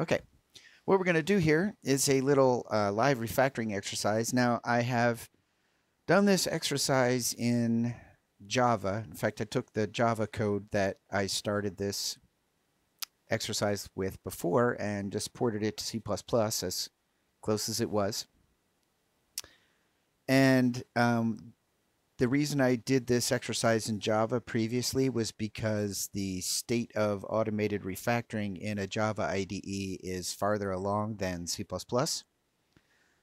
Okay, what we're going to do here is a little live refactoring exercise. Now, I have done this exercise in Java. In fact, I took the Java code that I started this exercise with before and just ported it to C++ as close as it was. And the reason I did this exercise in Java previously was because the state of automated refactoring in a Java IDE is farther along than C++.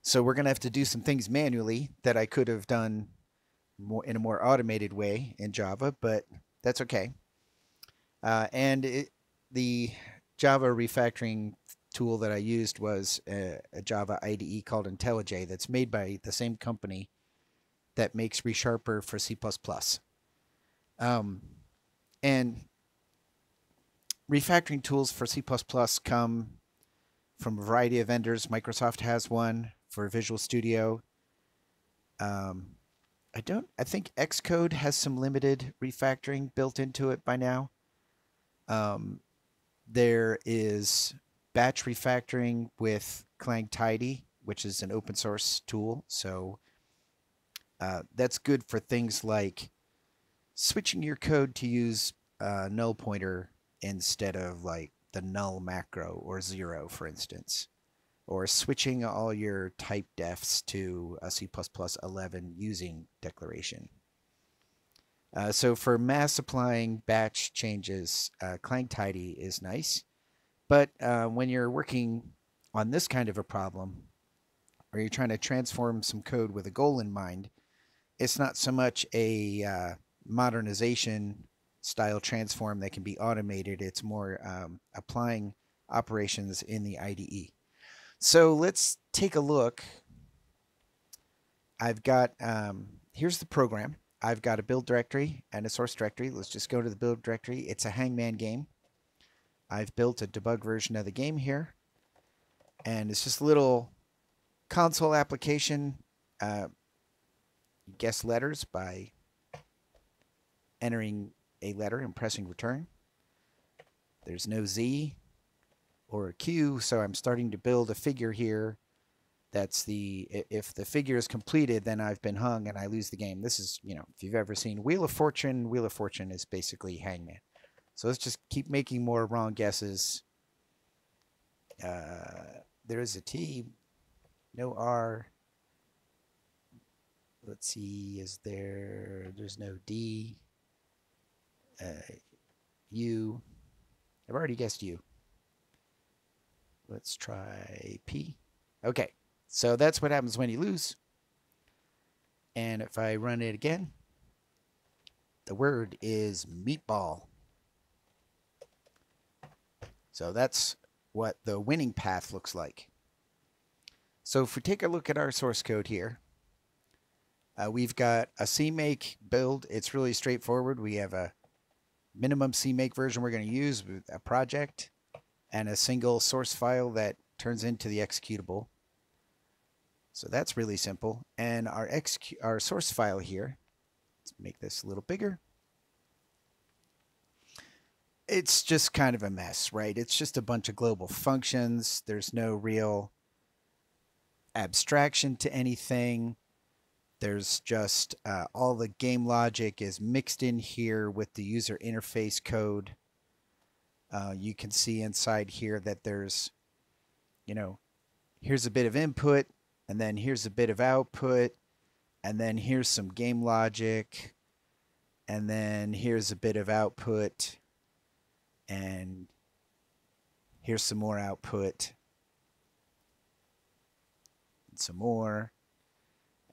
So we're going to have to do some things manually that I could have done more in a more automated way in Java, but that's okay. The Java refactoring tool that I used was a Java IDE called IntelliJ that's made by the same company that makes ReSharper for C++. And refactoring tools for C++ come from a variety of vendors. Microsoft has one for Visual Studio. I think Xcode has some limited refactoring built into it by now. There is batch refactoring with Clang Tidy, which is an open source tool. So that's good for things like switching your code to use null pointer instead of like the null macro or zero, for instance, or switching all your type defs to a C++11 using declaration. So for mass applying batch changes, Clang Tidy is nice. But when you're working on this kind of a problem, or you're trying to transform some code with a goal in mind, it's not so much a modernization style transform that can be automated. It's more applying operations in the IDE. So let's take a look. I've got, here's the program. I've got a build directory and a source directory. Let's just go to the build directory. It's a Hangman game. I've built a debug version of the game here. And it's just a little console application. Guess letters by entering a letter and pressing return. There's no Z or a Q, so I'm starting to build a figure here. If the figure is completed, then I've been hung and I lose the game. This is, you know, if you've ever seen Wheel of Fortune is basically Hangman. So let's just keep making more wrong guesses. There is a T, no R. Let's see, there's no D. U, I've already guessed U. Let's try P. Okay. So that's what happens when you lose. And if I run it again, the word is meatball. So that's what the winning path looks like. So if we take a look at our source code here, we've got a CMake build. It's really straightforward. We have a minimum CMake version we're going to use with a project and a single source file that turns into the executable. So that's really simple. And our source file here, let's make this a little bigger. It's just kind of a mess, right? It's just a bunch of global functions. There's no real abstraction to anything. There's just all the game logic is mixed in here with the user interface code. You can see inside here that there's, you know, here's a bit of input, and then here's a bit of output, and then here's some game logic, and then here's a bit of output, and here's some more output, and some more.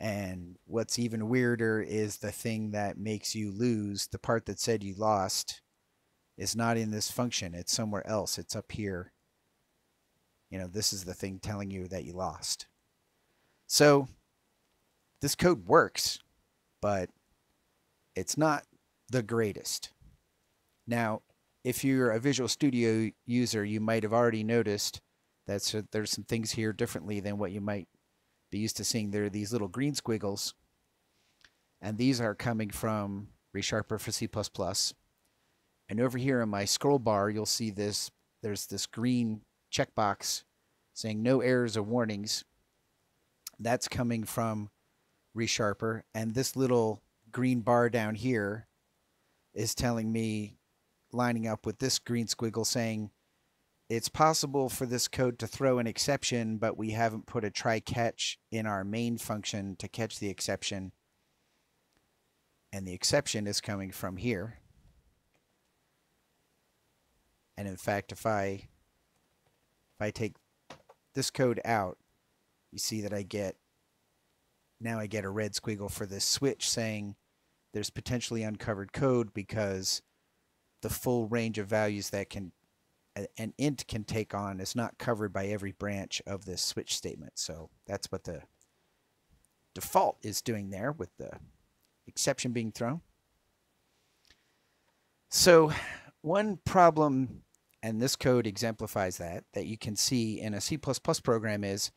And what's even weirder is the thing that makes you lose, the part that said you lost, is not in this function. It's somewhere else. It's up here. You know, this is the thing telling you that you lost. So this code works, but it's not the greatest. Now, if you're a Visual Studio user, you might have already noticed that there's some things here differently than what you might be used to seeing. There are these little green squiggles, and these are coming from ReSharper for C++. And over here in my scroll bar, you'll see this. There's this green checkbox saying no errors or warnings, that's coming from ReSharper. And this little green bar down here is telling me, lining up with this green squiggle saying, it's possible for this code to throw an exception, but we haven't put a try-catch in our main function to catch the exception. And the exception is coming from here. And in fact, if I take this code out, you see that I get, now I get a red squiggle for this switch saying there's potentially uncovered code because the full range of values that an int can take on is not covered by every branch of this switch statement. So that's what the default is doing there with the exception being thrown. So one problem, and this code exemplifies that, that you can see in a C++ program is,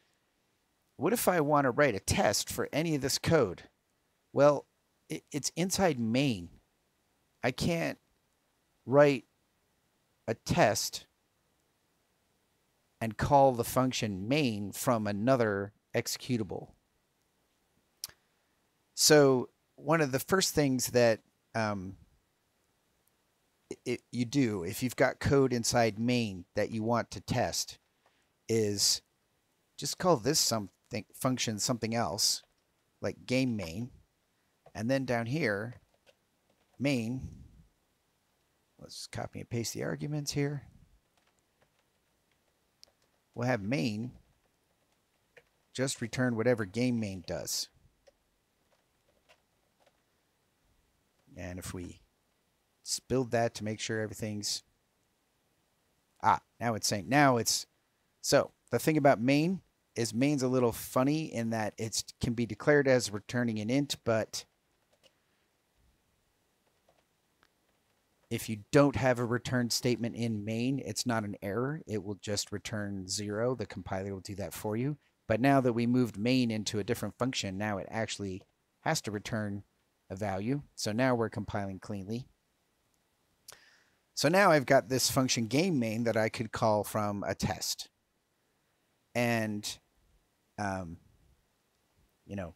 what if I want to write a test for any of this code? Well, it's inside main. I can't write a test and call the function main from another executable. So one of the first things that you do if you've got code inside main that you want to test is just call this function something else, like game main, and then down here main, let's just copy and paste the arguments here, we'll have main just return whatever game main does. And if we build that to make sure everything's, now it's saying, so the thing about main is main's a little funny in that it can be declared as returning an int, but if you don't have a return statement in main, it's not an error. It will just return 0. The compiler will do that for you. But now that we moved main into a different function, now it actually has to return a value. So now we're compiling cleanly. So now I've got this function game main that I could call from a test. And, you know,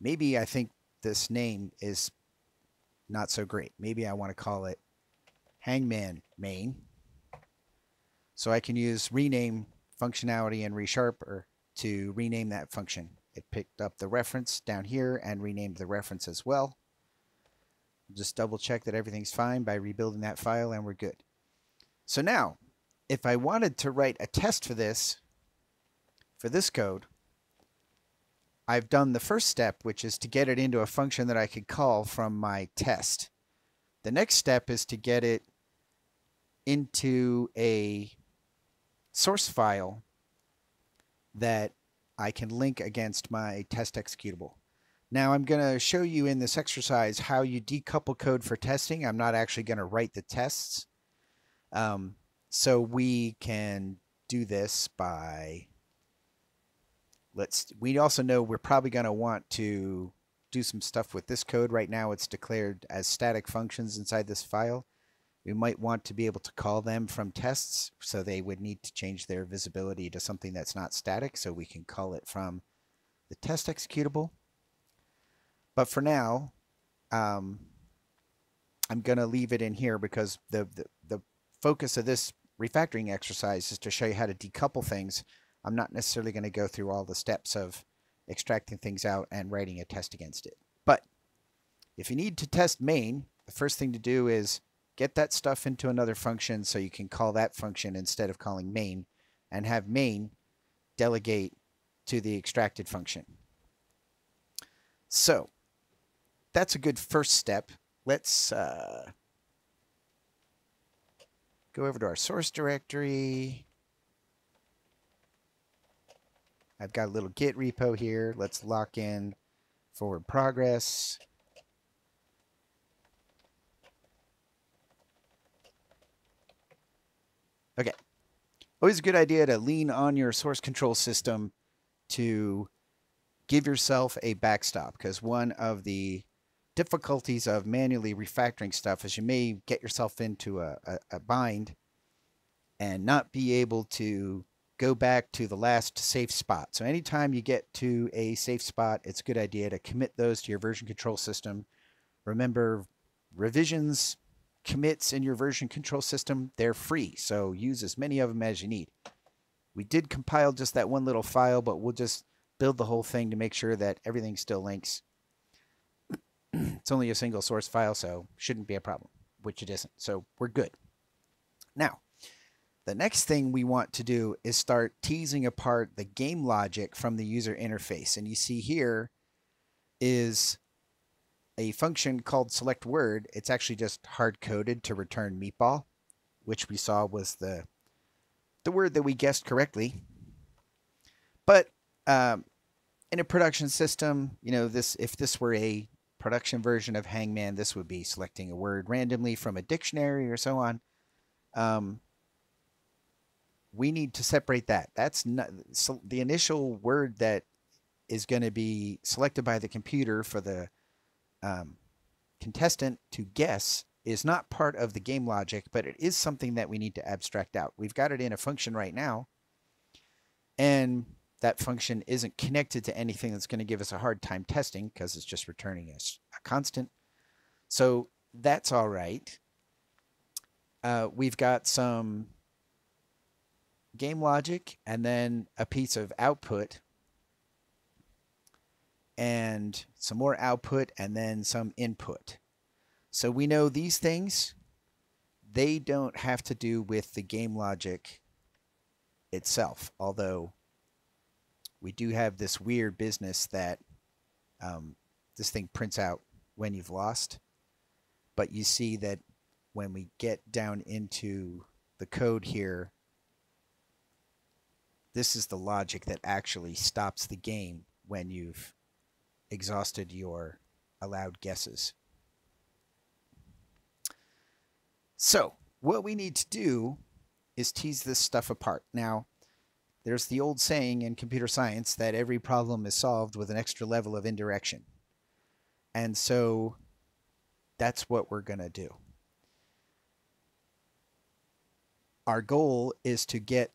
maybe I think this name is not so great. Maybe I want to call it Hangman main. So I can use rename functionality in ReSharper to rename that function. It picked up the reference down here and renamed the reference as well. Just double check that everything's fine by rebuilding that file, and we're good. So now, if I wanted to write a test for this code, I've done the first step, which is to get it into a function that I could call from my test. The next step is to get it into a source file that I can link against my test executable. Now I'm going to show you in this exercise how you decouple code for testing. I'm not actually going to write the tests. So we can do this by, we also know we're probably going to want to do some stuff with this code. Right now it's declared as static functions inside this file. We might want to be able to call them from tests, so they would need to change their visibility to something that's not static, so we can call it from the test executable. But for now, I'm going to leave it in here because the focus of this refactoring exercise is to show you how to decouple things. I'm not necessarily going to go through all the steps of extracting things out and writing a test against it. But if you need to test main, the first thing to do is get that stuff into another function so you can call that function instead of calling main, and have main delegate to the extracted function. So that's a good first step. Let's go over to our source directory. I've got a little Git repo here. Let's lock in forward progress. Okay. Always a good idea to lean on your source control system to give yourself a backstop, because one of the difficulties of manually refactoring stuff is you may get yourself into a bind and not be able to go back to the last safe spot. So anytime you get to a safe spot, it's a good idea to commit those to your version control system. Remember, revisions, commits in your version control system, they're free. So use as many of them as you need. We did compile just that one little file, but we'll just build the whole thing to make sure that everything still links. It's only a single source file, so shouldn't be a problem, which it isn't. So we're good. Now, the next thing we want to do is start teasing apart the game logic from the user interface. And you see here is a function called select word. It's actually just hard-coded to return meatball, which we saw was the word that we guessed correctly. But in a production system, you know, if this were a production version of Hangman, this would be selecting a word randomly from a dictionary or so on. We need to separate that. That's not, so the initial word that is going to be selected by the computer for the contestant to guess is not part of the game logic, but it is something that we need to abstract out. We've got it in a function right now, and that function isn't connected to anything that's going to give us a hard time testing because it's just returning us a constant. So that's all right. We've got some game logic and then a piece of output and some more output and then some input. So we know these things, they don't have to do with the game logic itself, although we do have this weird business that this thing prints out when you've lost. But you see that when we get down into the code here, this is the logic that actually stops the game when you've exhausted your allowed guesses. So what we need to do is tease this stuff apart. Now, there's the old saying in computer science that every problem is solved with an extra level of indirection. And so that's what we're going to do. Our goal is to get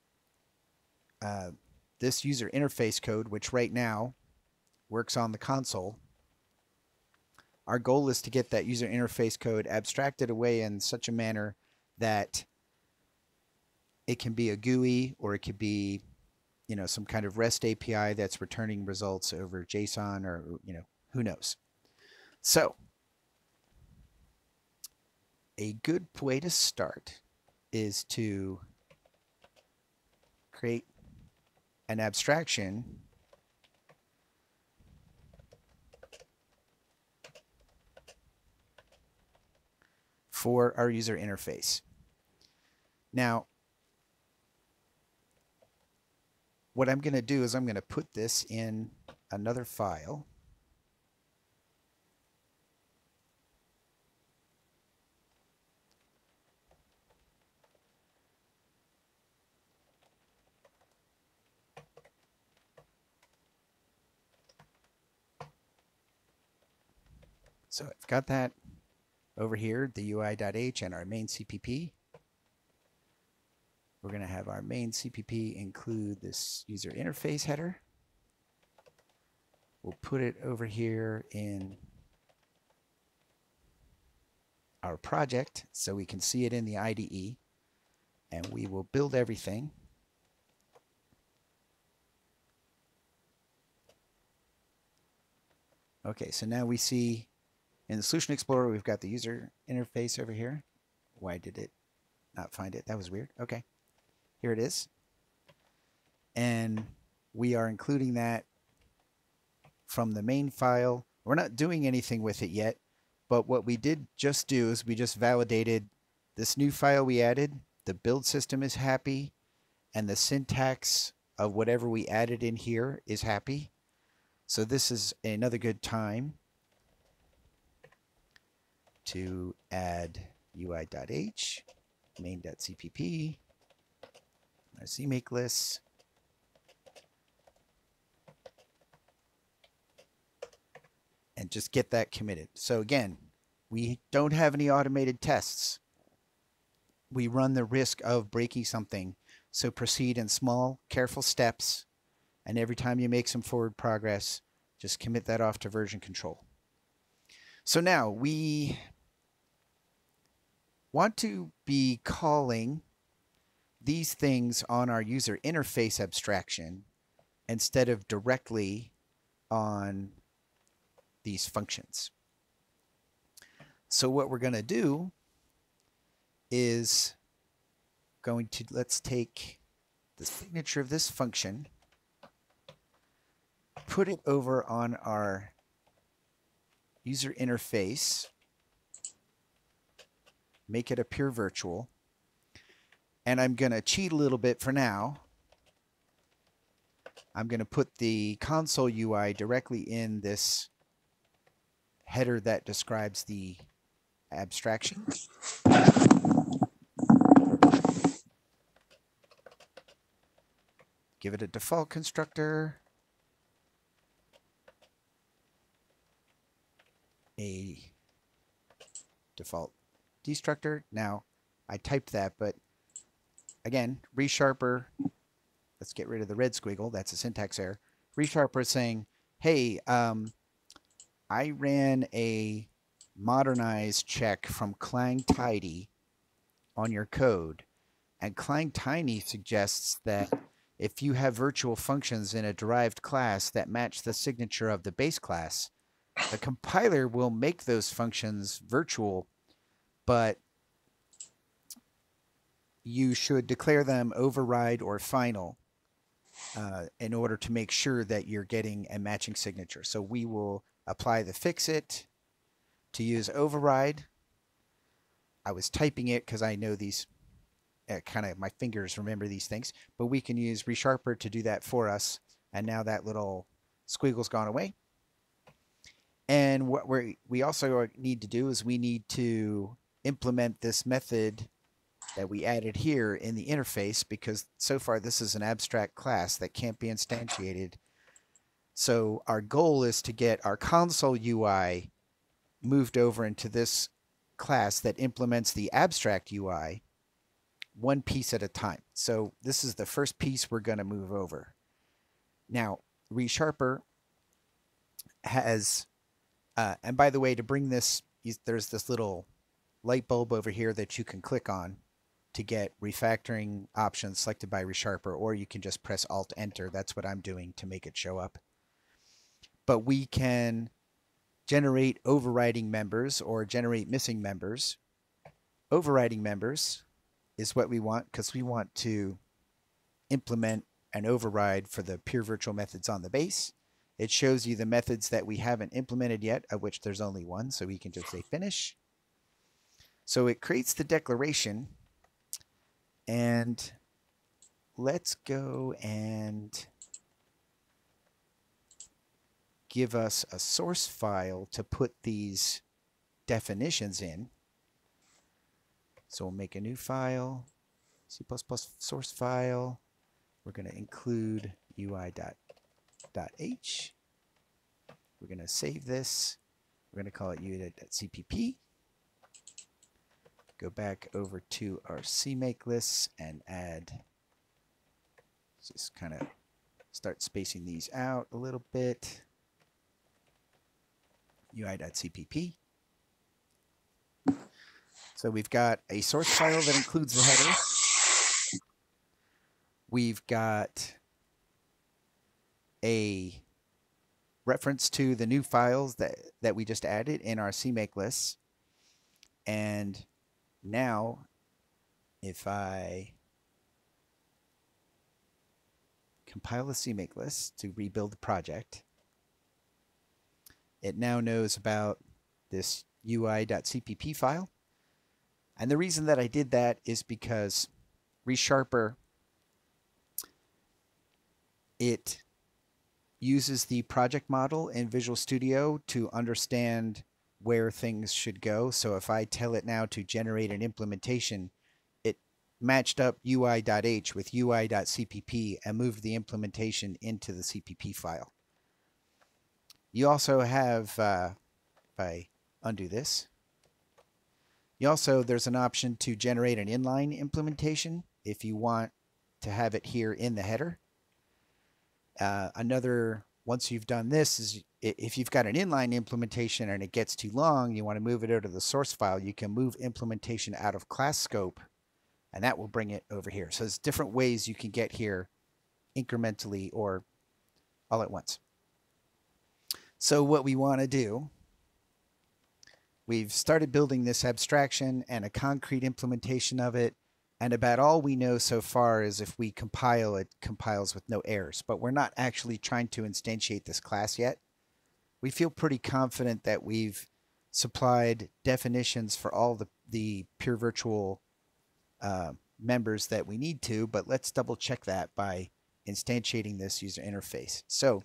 this user interface code, which right now works on the console. Our goal is to get that user interface code abstracted away in such a manner that it can be a GUI, or it could be, you know, some kind of REST API that's returning results over JSON, or, you know, who knows. So a good way to start is to create an abstraction for our user interface. Now, what I'm going to do is I'm going to put this in another file. So I've got that over here, the UI.h and our main CPP. We're going to have our main CPP include this user interface header. We'll put it over here in our project so we can see it in the IDE. And we will build everything. Okay, so now we see in the Solution Explorer, we've got the user interface over here. Why did it not find it? That was weird. Okay, here it is. And we are including that from the main file. We're not doing anything with it yet, but what we did just do is we just validated this new file we added. The build system is happy, and the syntax of whatever we added in here is happy. So this is another good time to add UI.h, main.cpp, our CMake list, and just get that committed. So again, we don't have any automated tests. We run the risk of breaking something So proceed in small, careful steps, and every time you make some forward progress, just commit that off to version control. So now we want to be calling these things on our user interface abstraction instead of directly on these functions. So what we're going to do is let's take the signature of this function, put it over on our user interface, make it appear virtual, and I'm going to cheat a little bit for now. I'm going to put the console UI directly in this header that describes the abstraction. Give it a default constructor, a default destructor. Now, I typed that, but again, ReSharper, let's get rid of the red squiggle. That's a syntax error. ReSharper is saying, hey, I ran a modernized check from Clang Tidy on your code, and Clang Tidy suggests that if you have virtual functions in a derived class that match the signature of the base class, the compiler will make those functions virtual, but you should declare them override or final in order to make sure that you're getting a matching signature. So we will apply the fixit to use override. I was typing it because I know these kind of my fingers remember these things, but we can use ReSharper to do that for us. And now that little squiggle's gone away. And what we also need to do is we need to implement this method that we added here in the interface, because so far this is an abstract class that can't be instantiated. So our goal is to get our console UI moved over into this class that implements the abstract UI one piece at a time. So this is the first piece we're going to move over. Now, ReSharper has, and by the way, to bring this, there's this little light bulb over here that you can click on to get refactoring options selected by ReSharper, or you can just press Alt-Enter. That's what I'm doing to make it show up. But we can generate overriding members or generate missing members. Overriding members is what we want, because we want to implement an override for the pure virtual methods on the base. It shows you the methods that we haven't implemented yet, of which there's only one, so we can just say finish. So it creates the declaration, and let's go and give us a source file to put these definitions in. So we'll make a new file, C++ source file. We're going to include UI.h. We're going to save this. We're going to call it UI.cpp. Go back over to our CMake lists and add, just kind of start spacing these out a little bit. UI.cpp. So we've got a source file that includes the header. We've got a reference to the new files that we just added in our CMake lists. And now, if I compile the CMake list to rebuild the project, it now knows about this UI.cpp file. And the reason that I did that is because ReSharper, it uses the project model in Visual Studio to understand where things should go. So if I tell it now to generate an implementation, it matched up UI.h with UI.cpp and moved the implementation into the CPP file. You also have, if I undo this, there's an option to generate an inline implementation if you want to have it here in the header. Another, once you've done this, is if you've got an inline implementation and it gets too long, you want to move it over to the source file, you can move implementation out of class scope, and that will bring it over here. So there's different ways you can get here incrementally or all at once. So what we want to do, we've started building this abstraction and a concrete implementation of it. And about all we know so far is if we compile, it compiles with no errors. But we're not actually trying to instantiate this class yet. We feel pretty confident that we've supplied definitions for all the pure virtual members that we need to. But let's double check that by instantiating this user interface. So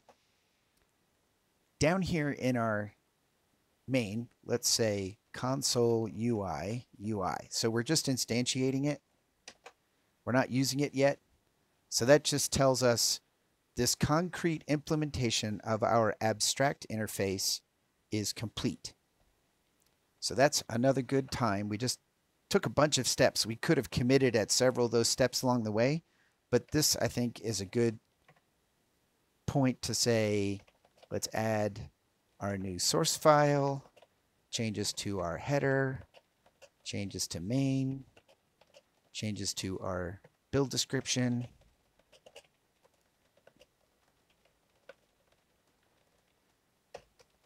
down here in our main, let's say console UI. So we're just instantiating it. We're not using it yet. So that just tells us this concrete implementation of our abstract interface is complete. So that's another good time. We just took a bunch of steps. We could have committed at several of those steps along the way, but this I think is a good point to say, let's add our new source file, changes to our header, changes to main, changes to our build description.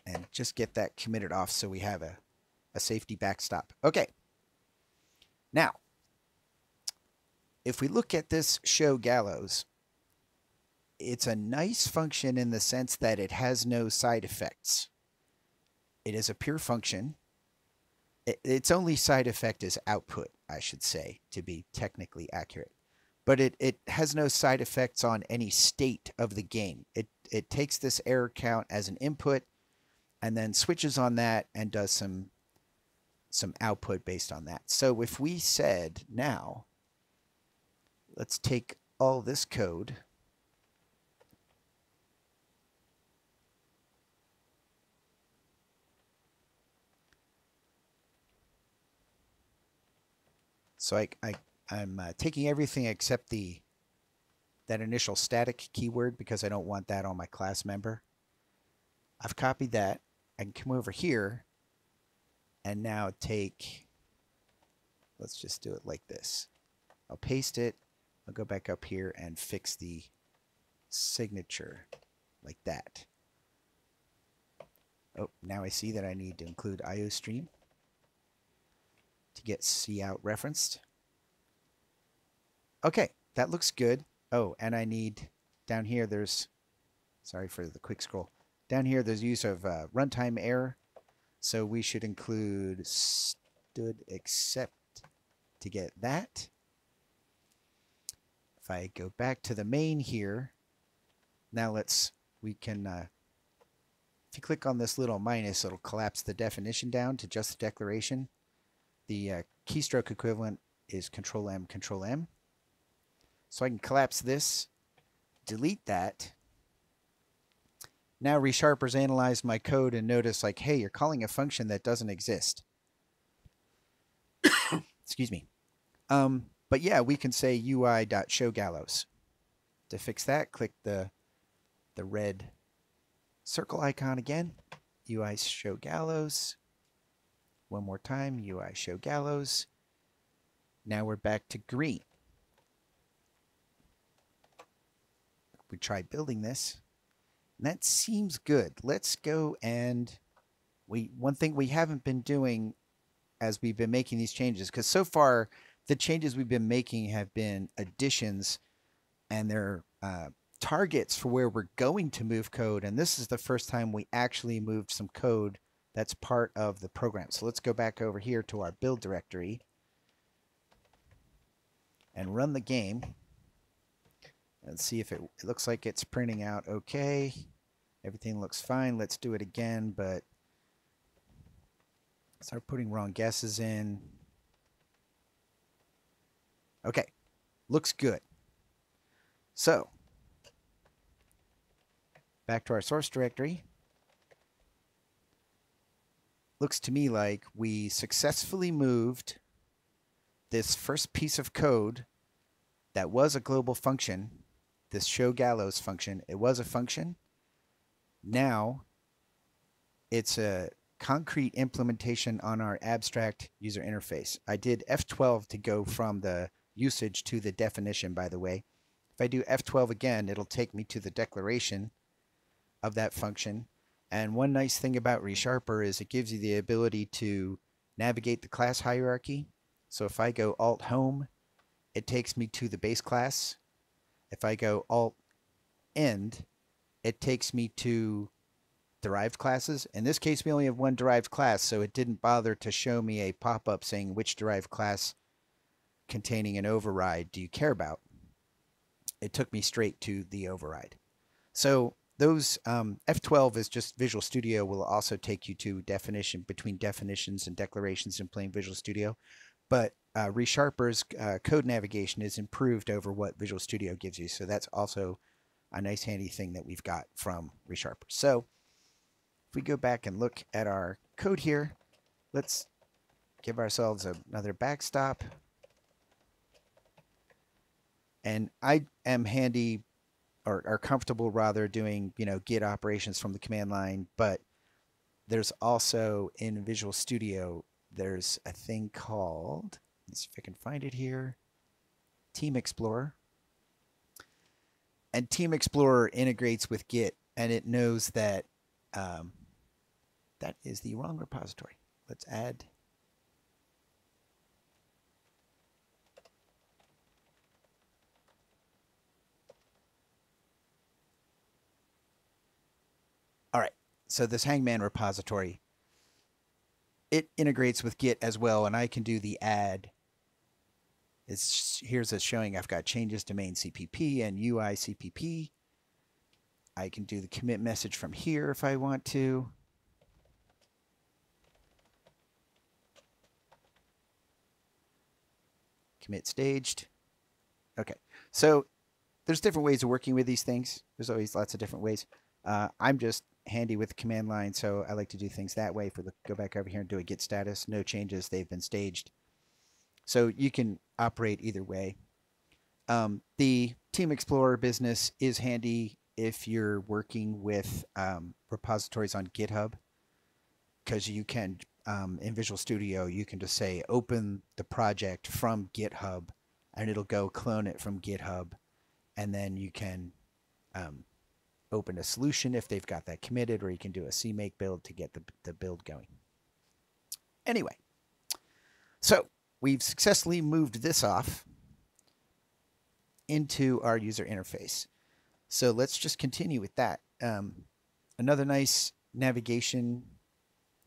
And just get that committed off so we have a safety backstop. Okay. Now, if we look at this show gallows, it's a nice function in the sense that it has no side effects. It is a pure function. Its only side effect is output, I should say, to be technically accurate. But it has no side effects on any state of the game. It takes this error count as an input and then switches on that and does some output based on that. So if we said now, let's take all this code, so I'm taking everything except that initial static keyword because I don't want that on my class member. I've copied that. I can come over here and now take, let's just do it like this. I'll paste it. I'll go back up here and fix the signature like that. Oh, now I see that I need to include IOStream to get cout referenced. Okay, that looks good. Oh, and I need down here, there's, sorry for the quick scroll. Down here, there's use of runtime error. So we should include std except to get that. If I go back to the main here, now if you click on this little minus, it'll collapse the definition down to just the declaration. The keystroke equivalent is Control M. So I can collapse this, delete that. Now ReSharper's analyzed my code and notice like, hey, you're calling a function that doesn't exist. Excuse me. But yeah, we can say UI.showGallows. To fix that, click the red circle icon again, UI showGallows. One more time, UI show gallows. Now we're back to green. We tried building this. And that seems good. Let's go and one thing we haven't been doing as we've been making these changes, because so far the changes we've been making have been additions and they're targets for where we're going to move code. And this is the first time we actually moved some code that's part of the program. So let's go back over here to our build directory and run the game and see if it looks like it's printing out okay. Everything looks fine. Let's do it again, but start putting wrong guesses in. Okay, looks good. So back to our source directory. Looks to me like we successfully moved this first piece of code that was a global function, this show gallows function, it was a function. Now it's a concrete implementation on our abstract user interface. I did F12 to go from the usage to the definition, by the way. If I do F12 again, it'll take me to the declaration of that function. And one nice thing about ReSharper is it gives you the ability to navigate the class hierarchy. So if I go Alt Home, it takes me to the base class. If I go Alt End, it takes me to derived classes. In this case, we only have one derived class, so it didn't bother to show me a pop-up saying which derived class containing an override do you care about. It took me straight to the override. So those F12 is just Visual Studio will also take you to definition between definitions and declarations in plain Visual Studio. But ReSharper's code navigation is improved over what Visual Studio gives you. So that's also a nice handy thing that we've got from ReSharper. So if we go back and look at our code here, let's give ourselves another backstop. And I am handy or are comfortable rather doing, you know, Git operations from the command line, but there's also in Visual Studio, there's a thing called, let's see if I can find it here, Team Explorer. And Team Explorer integrates with Git, and it knows that that is the wrong repository. Let's add. All right, so this Hangman repository, it integrates with Git as well, and I can do the add. Here's us showing I've got changes to main CPP and UI CPP. I can do the commit message from here if I want to. Commit staged. Okay, so there's different ways of working with these things. There's always lots of different ways. I'm just handy with the command line, so I like to do things that way. If we go back over here and do a git status, no changes, they've been staged. So you can operate either way. The Team Explorer business is handy if you're working with repositories on GitHub, because you can, in Visual Studio, you can just say open the project from GitHub, and it'll go clone it from GitHub, and then you can open a solution if they've got that committed, or you can do a CMake build to get the build going. Anyway, so we've successfully moved this off into our user interface. So let's just continue with that. Another nice navigation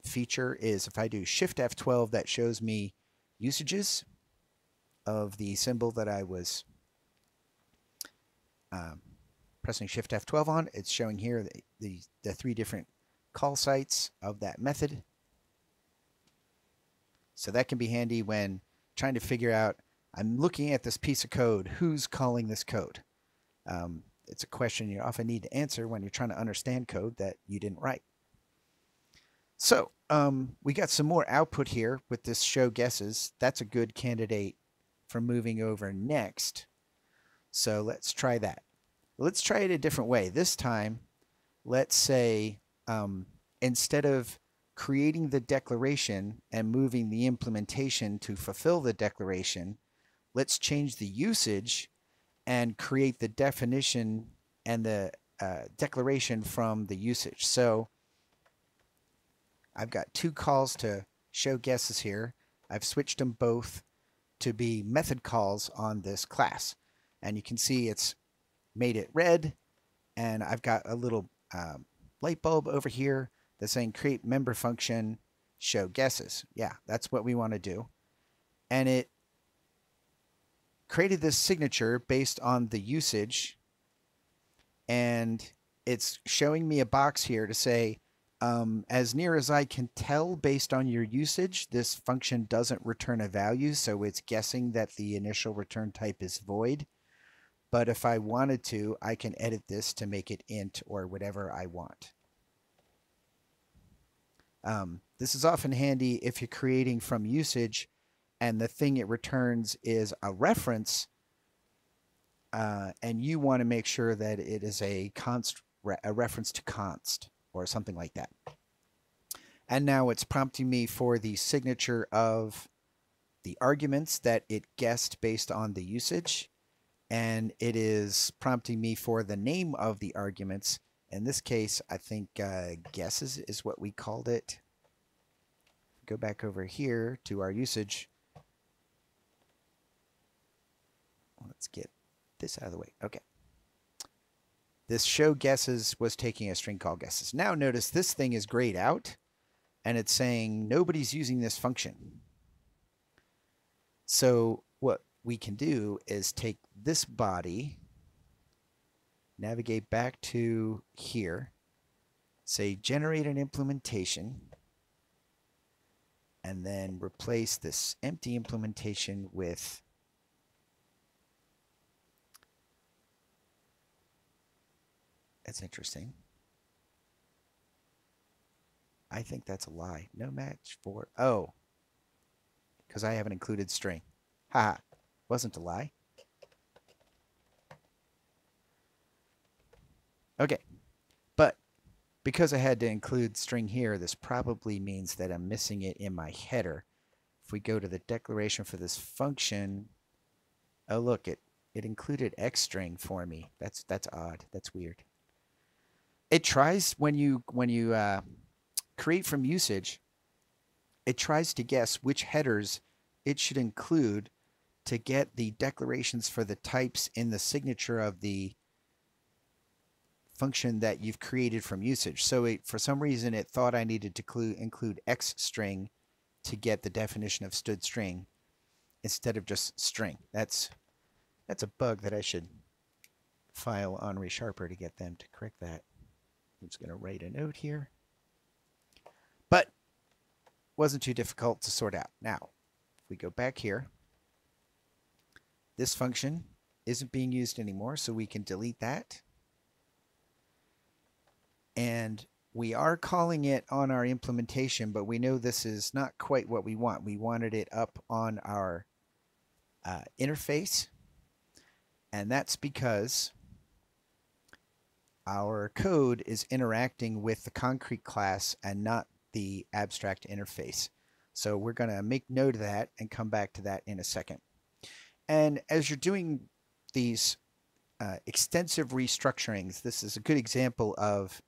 feature is if I do Shift F12, that shows me usages of the symbol that I was pressing Shift F12 on. It's showing here the three different call sites of that method. So that can be handy when trying to figure out, I'm looking at this piece of code, who's calling this code? It's a question you often need to answer when you're trying to understand code that you didn't write. So we got some more output here with this show guesses. That's a good candidate for moving over next. So let's try that. Let's try it a different way. This time, let's say instead of creating the declaration and moving the implementation to fulfill the declaration, let's change the usage and create the definition and the declaration from the usage. So I've got two calls to show guesses here. I've switched them both to be method calls on this class. And you can see it's made it red, and I've got a little light bulb over here that's saying create member function, show guesses. Yeah, that's what we want to do. And it created this signature based on the usage, and it's showing me a box here to say, as near as I can tell based on your usage, this function doesn't return a value, so it's guessing that the initial return type is void. But if I wanted to, I can edit this to make it int or whatever I want. This is often handy if you're creating from usage, and the thing it returns is a reference and you want to make sure that it is a const, a reference to const or something like that. And now it's prompting me for the signature of the arguments that it guessed based on the usage. And it is prompting me for the name of the arguments. In this case, I think guesses is what we called it. Go back over here to our usage. Let's get this out of the way. Okay. This show guesses was taking a string called guesses. Now notice this thing is grayed out, and it's saying nobody's using this function. So what we can do is take this body, navigate back to here, say generate an implementation, and then replace this empty implementation with that's interesting. I think that's a lie. No match for, oh, because I haven't included string. Haha, wasn't a lie. Okay, but because I had to include string here, this probably means that I'm missing it in my header. If we go to the declaration for this function, oh look, it included xstring for me. That's odd. That's weird. It tries when you create from usage, it tries to guess which headers it should include to get the declarations for the types in the signature of the function that you've created from usage. So it, for some reason, it thought I needed to include xstring to get the definition of std string instead of just string. That's a bug that I should file on ReSharper to get them to correct that. I'm just going to write a note here. But wasn't too difficult to sort out. Now, if we go back here, this function isn't being used anymore, so we can delete that. And we are calling it on our implementation, but we know this is not quite what we want. We wanted it up on our interface. And that's because our code is interacting with the concrete class and not the abstract interface. So we're going to make note of that and come back to that in a second. And as you're doing these extensive restructurings, this is a good example of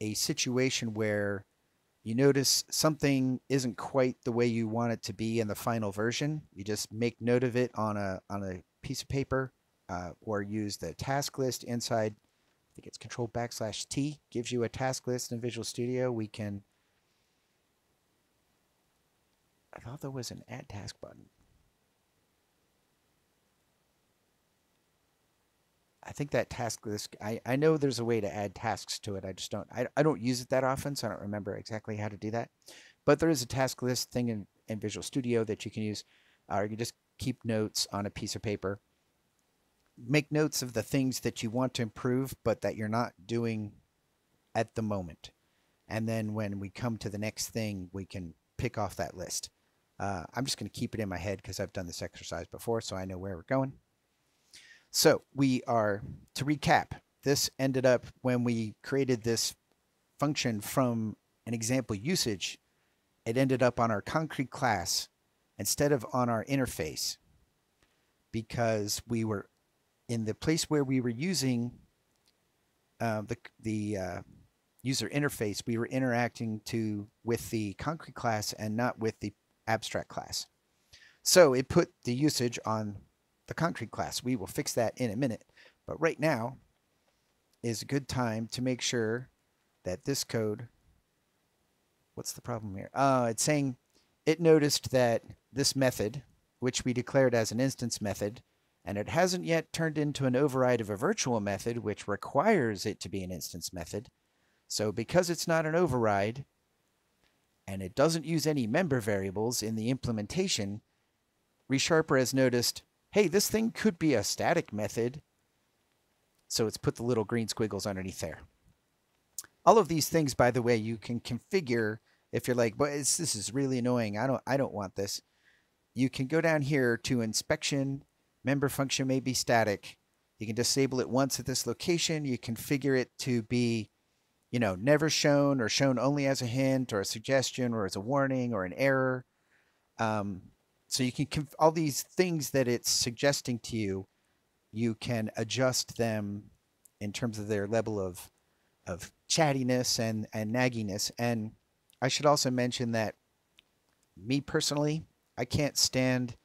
a situation where you notice something isn't quite the way you want it to be in the final version. You just make note of it on a piece of paper, or use the task list inside. I think it's Control/T gives you a task list in Visual Studio. We can, I thought there was an add task button. I think that task list, I know there's a way to add tasks to it. I just don't, I don't use it that often, so I don't remember exactly how to do that. But there is a task list thing in Visual Studio that you can use, or you can just keep notes on a piece of paper. Make notes of the things that you want to improve, but that you're not doing at the moment. And then when we come to the next thing, we can pick off that list. I'm just going to keep it in my head because I've done this exercise before, so I know where we're going. So we are, to recap, this ended up when we created this function from an example usage, it ended up on our concrete class instead of on our interface, because we were in the place where we were using the user interface, we were interacting with the concrete class and not with the abstract class. So it put the usage on the concrete class. We will fix that in a minute, but right now is a good time to make sure that this code, what's the problem here? It's saying it noticed that this method, which we declared as an instance method, and it hasn't yet turned into an override of a virtual method, which requires it to be an instance method. So because it's not an override and it doesn't use any member variables in the implementation, ReSharper has noticed, hey, this thing could be a static method. So it's put the little green squiggles underneath there. All of these things, by the way, you can configure if you're like, well, this is really annoying. I don't want this. You can go down here to inspection member function may be static. You can disable it once at this location. You configure it to be, you know, never shown or shown only as a hint or a suggestion or as a warning or an error. So you can, all these things that it's suggesting to you, you can adjust them in terms of their level of chattiness and nagginess. And I should also mention that me personally, I can't stand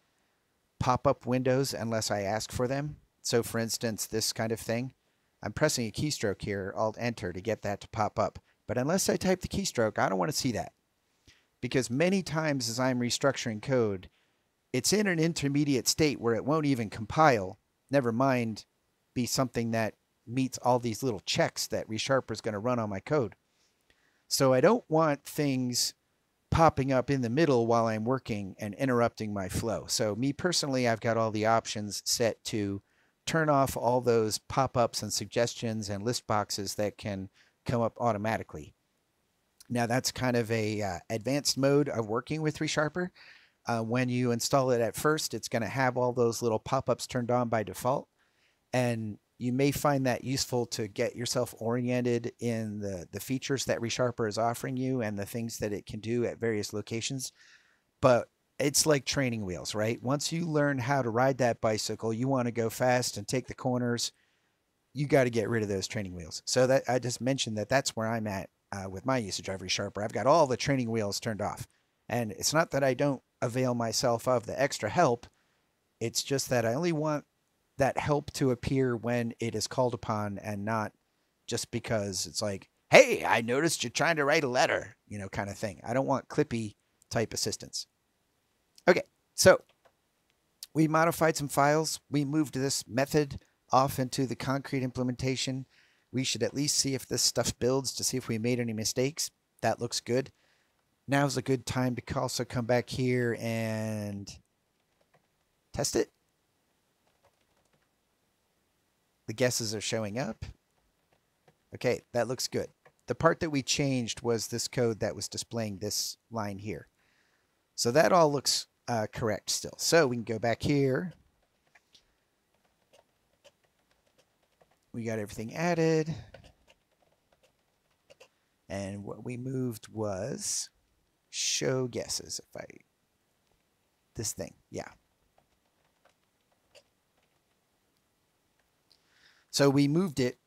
pop-up windows unless I ask for them. So for instance, this kind of thing, I'm pressing a keystroke here, Alt-Enter, to get that to pop up. But unless I type the keystroke, I don't want to see that. Because many times as I'm restructuring code, it's in an intermediate state where it won't even compile, never mind be something that meets all these little checks that ReSharper is going to run on my code. So I don't want things popping up in the middle while I'm working and interrupting my flow. So me personally, I've got all the options set to turn off all those pop-ups and suggestions and list boxes that can come up automatically. Now that's kind of a advanced mode of working with ReSharper. When you install it at first, it's going to have all those little pop-ups turned on by default. And you may find that useful to get yourself oriented in the features that ReSharper is offering you and the things that it can do at various locations. But it's like training wheels, right? Once you learn how to ride that bicycle, you want to go fast and take the corners. You got to get rid of those training wheels. So that I just mentioned that that's where I'm at with my usage of ReSharper. I've got all the training wheels turned off. And it's not that I don't avail myself of the extra help. It's just that I only want that help to appear when it is called upon and not just because it's like, hey, I noticed you're trying to write a letter, you know, kind of thing. I don't want clippy type assistance. Okay, so we modified some files. We moved this method off into the concrete implementation. We should at least see if this stuff builds to see if we made any mistakes. That looks good. Now's a good time to also come back here and test it. The guesses are showing up. Okay, that looks good. The part that we changed was this code that was displaying this line here. So that all looks correct still. So we can go back here. We got everything added. And what we moved was show guesses. If I, this thing, yeah. So we moved it.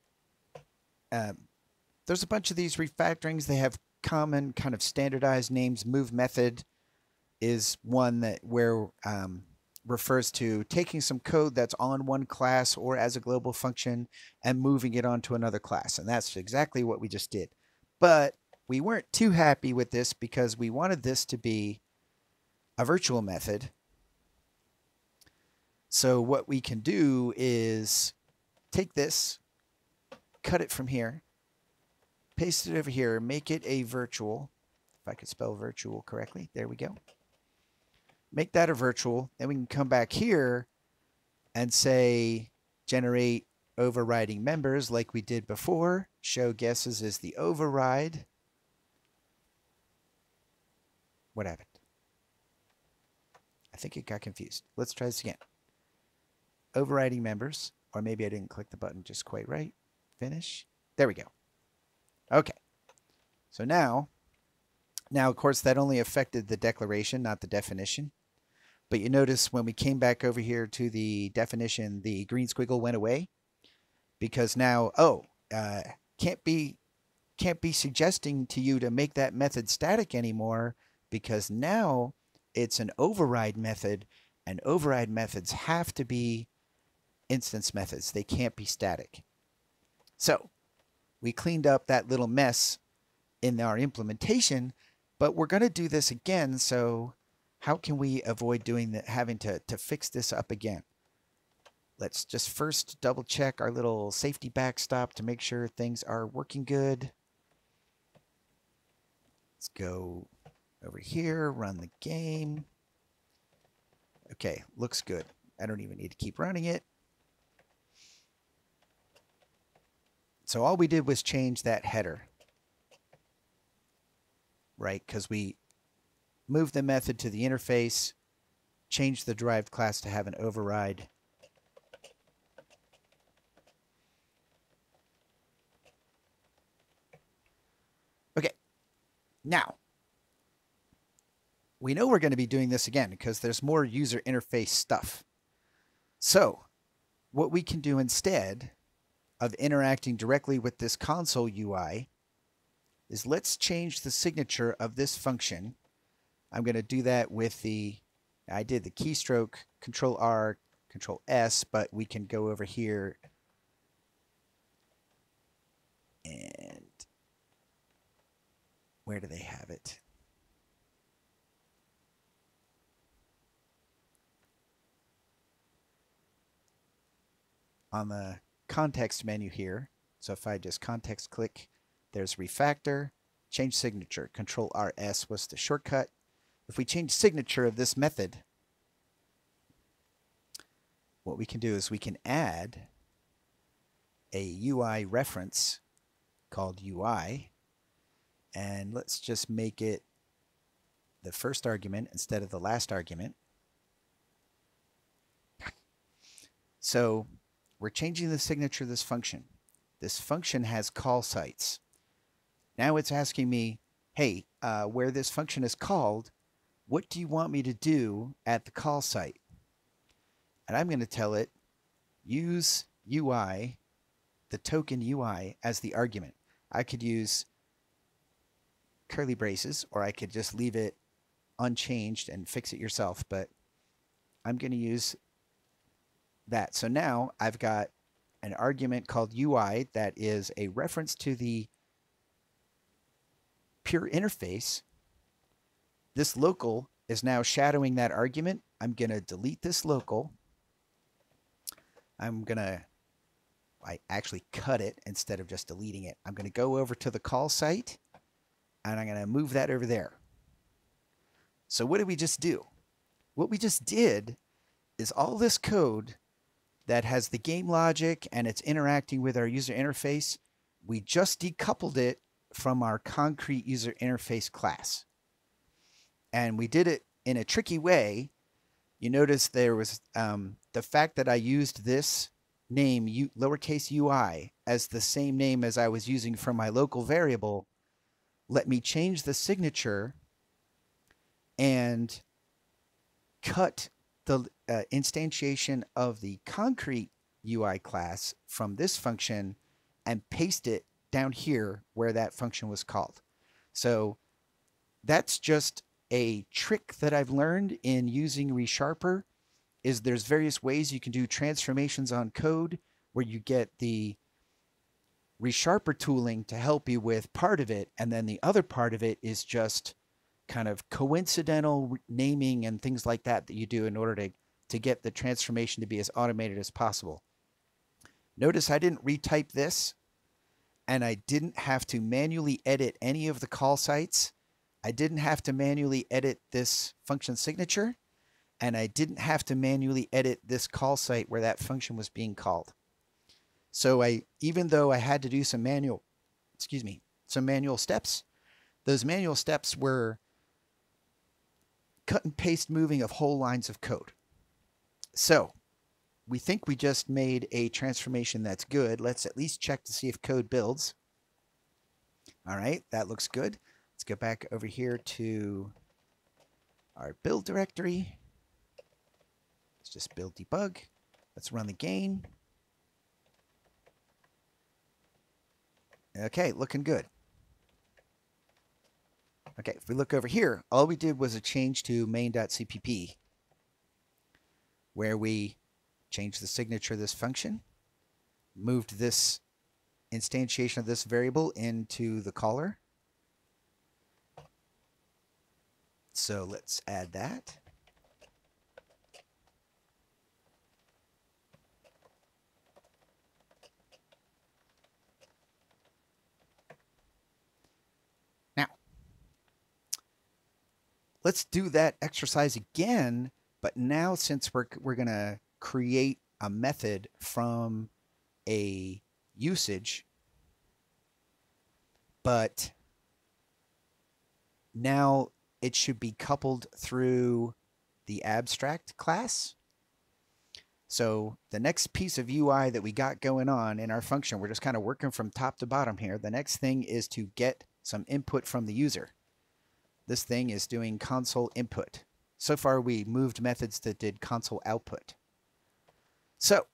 There's a bunch of these refactorings. They have common kind of standardized names. Move method is one that where refers to taking some code that's on one class or as a global function and moving it onto another class. And that's exactly what we just did. But we weren't too happy with this because we wanted this to be a virtual method. So what we can do is take this, cut it from here, paste it over here, make it a virtual. If I could spell virtual correctly, there we go. Make that a virtual. Then we can come back here and say generate overriding members like we did before. Show guesses is the override. What happened? I think it got confused. Let's try this again. Overriding members. Or maybe I didn't click the button just quite right. Finish. There we go. Okay. So now, of course, that only affected the declaration, not the definition. But you notice when we came back over here to the definition, the green squiggle went away because now, can't be suggesting to you to make that method static anymore because now it's an override method, and override methods have to be instance methods. They can't be static. So we cleaned up that little mess in our implementation, but we're going to do this again. So how can we avoid doing that, having to fix this up again? Let's just first double check our little safety backstop to make sure things are working good. Let's go over here, run the game. Okay, looks good. I don't even need to keep running it. So all we did was change that header, right? Because we moved the method to the interface, changed the derived class to have an override, Now, we know we're going to be doing this again because there's more user interface stuff. So what we can do instead of interacting directly with this console UI is let's change the signature of this function. I'm going to do that with the, I did the keystroke, Control R, Control S, but we can go over here and where do they have it? On the context menu here. So if I just context click, there's refactor, change signature, Control RS was the shortcut. If we change signature of this method, what we can do is we can add a UI reference called UI, and let's just make it the first argument instead of the last argument. So we're changing the signature of this function. This function has call sites. Now it's asking me, hey, where this function is called, what do you want me to do at the call site? And I'm going to tell it, use UI, the token UI, as the argument. I could use curly braces, or I could just leave it unchanged and fix it yourself, but I'm going to use that. So now I've got an argument called UI that is a reference to the pure interface. This local is now shadowing that argument. I'm going to delete this local. I actually cut it instead of just deleting it. I'm going to go over to the call site and I'm going to move that over there. So what did we just do? What we just did is all this code that has the game logic and it's interacting with our user interface, we just decoupled it from our concrete user interface class. And we did it in a tricky way. You notice there was the fact that I used this name, lowercase UI, as the same name as I was using for my local variable, let me change the signature and cut the instantiation of the concrete UI class from this function and paste it down here where that function was called. So that's just a trick that I've learned in using ReSharper. Is there's various ways you can do transformations on code where you get the ReSharper tooling to help you with part of it, and then the other part of it is just kind of coincidental naming and things like that that you do in order to get the transformation to be as automated as possible. Notice I didn't retype this, and I didn't have to manually edit any of the call sites. I didn't have to manually edit this function signature, and I didn't have to manually edit this call site where that function was being called. So even though I had to do some manual, steps, those manual steps were cut and paste moving of whole lines of code. So we think we just made a transformation that's good. Let's at least check to see if code builds. All right, that looks good. Let's go back over here to our build directory. Let's just build debug. Let's run the game. Okay, looking good. Okay, if we look over here, all we did was a change to main.cpp where we changed the signature of this function, moved this instantiation of this variable into the caller. So let's add that. Let's do that exercise again, but now since we're going to create a method from a usage, but now it should be coupled through the abstract class. So the next piece of UI that we got going on in our function, we're just kind of working from top to bottom here. The next thing is to get some input from the user. This thing is doing console input. So far, we moved methods that did console output. So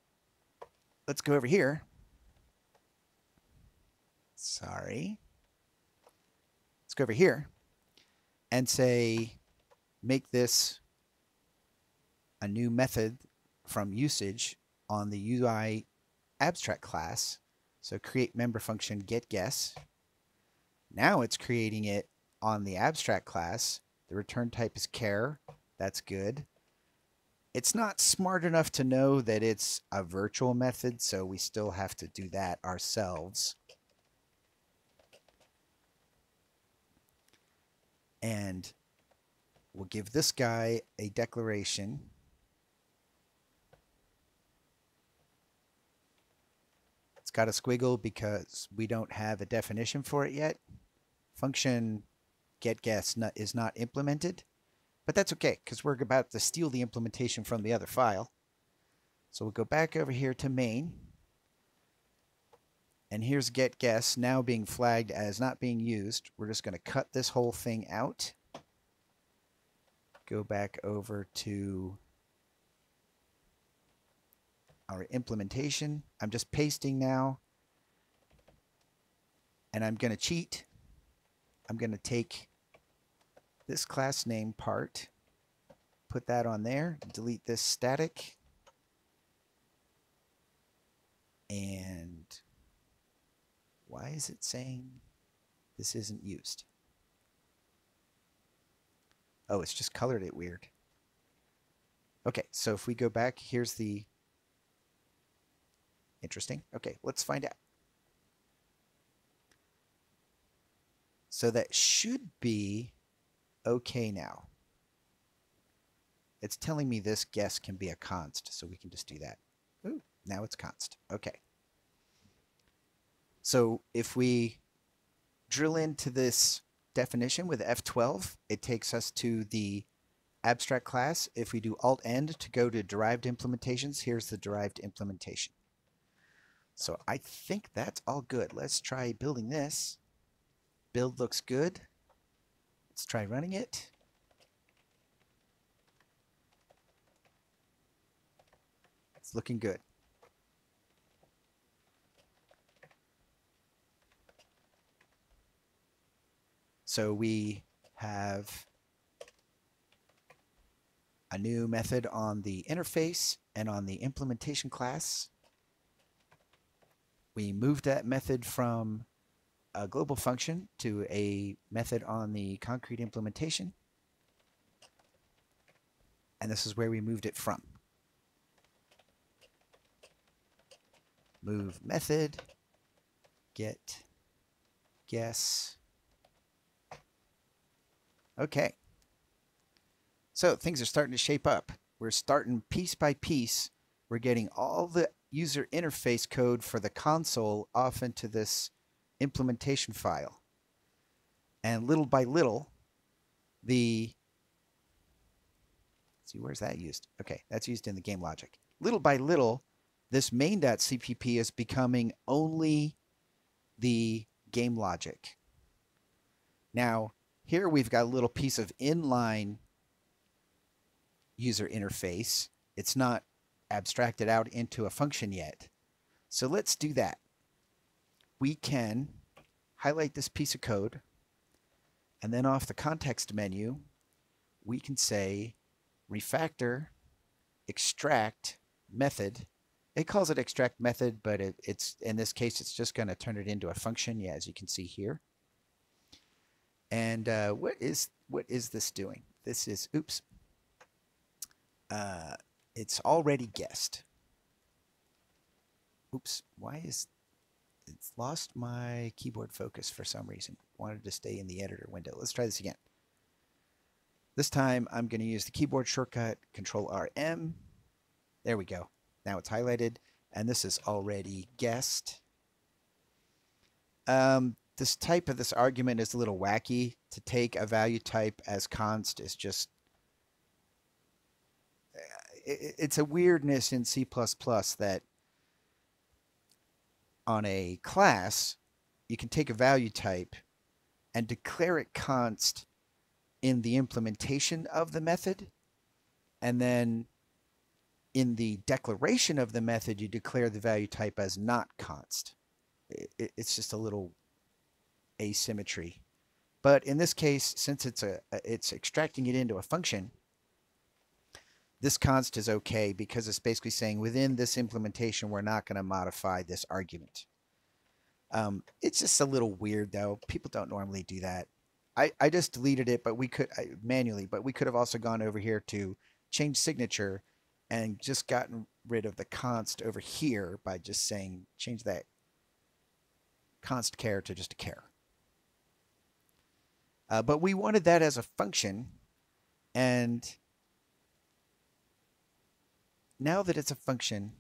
let's go over here. Sorry. Let's go over here and say, make this a new method from usage on the UI abstract class. So create member function get guess. Now it's creating it on the abstract class. The return type is char. That's good. It's not smart enough to know that it's a virtual method, so we still have to do that ourselves. And we'll give this guy a declaration. It's got a squiggle because we don't have a definition for it yet. Function getGuess is not implemented, but that's okay because we're about to steal the implementation from the other file. So we'll go back over here to main, and here's getGuess now being flagged as not being used. We're just going to cut this whole thing out. Go back over to our implementation. I'm just pasting now, and I'm going to cheat. I'm going to take this class name part, put that on there, delete this static, and why is it saying this isn't used? Oh, it's just colored it weird. Okay, so if we go back, here's the interesting. Okay, let's find out. So that should be okay now. It's telling me this guess can be a const, so we can just do that. Ooh, now it's const. Okay. So if we drill into this definition with F12, it takes us to the abstract class. If we do Alt-End to go to derived implementations, here's the derived implementation. So I think that's all good. Let's try building this. Build looks good. Let's try running it. It's looking good. So we have a new method on the interface and on the implementation class. We moved that method from a global function to a method on the concrete implementation. And this is where we moved it from. Move method, get, guess. Okay. So things are starting to shape up. We're starting piece by piece. We're getting all the user interface code for the console off into this implementation file, and little by little where's that used? Okay, that's used in the game logic. Little by little, this main.cpp is becoming only the game logic. Now here we've got a little piece of inline user interface. It's not abstracted out into a function yet, so let's do that. We can highlight this piece of code, and then off the context menu, we can say refactor extract method. It calls it extract method, but it's in this case, it's just going to turn it into a function, yeah, as you can see here. And what is this doing? This is oops. It's already guessed. Oops, why is it's lost my keyboard focus for some reason. Wanted to stay in the editor window. Let's try this again. This time I'm going to use the keyboard shortcut, Control-RM. There we go. Now it's highlighted, and this is already guessed. This type of this argument is a little wacky. To take a value type as const is just... It's a weirdness in C++ that on a class, you can take a value type and declare it const in the implementation of the method, and then in the declaration of the method, you declare the value type as not const. It's just a little asymmetry. But in this case, since it's extracting it into a function, this const is okay because it's basically saying within this implementation, we're not going to modify this argument. It's just a little weird though. People don't normally do that. I just deleted it, but we could manually, but we could have also gone over here to change signature and just gotten rid of the const over here by just saying change that const care to just a care. But we wanted that as a function, and now that it's a function,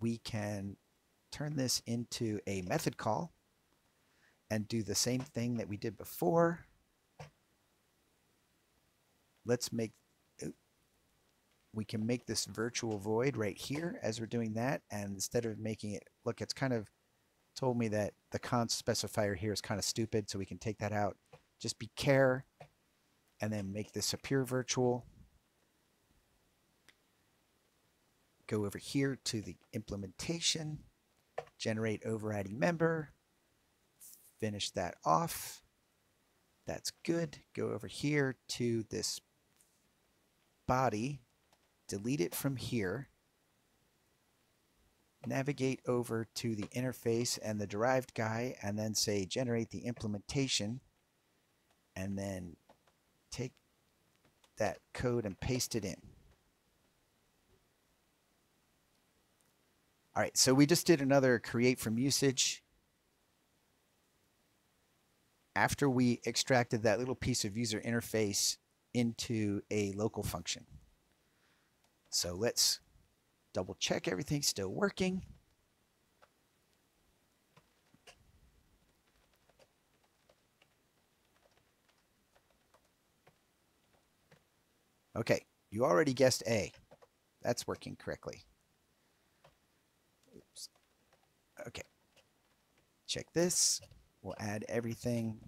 we can turn this into a method call and do the same thing that we did before. Let's make, we can make this virtual void right here as we're doing that, and instead of making it, look, it's kind of told me that the const specifier here is kind of stupid, so we can take that out. Just be care, and then make this a pure virtual. Go over here to the implementation, generate overriding member, finish that off. That's good. Go over here to this body, delete it from here, navigate over to the interface and the derived guy, and then say generate the implementation, and then take that code and paste it in. All right, so we just did another create from usage. After we extracted that little piece of user interface into a local function. So let's double check everything's still working. Okay, you already guessed A. That's working correctly. Oops. Okay, check this. We'll add everything.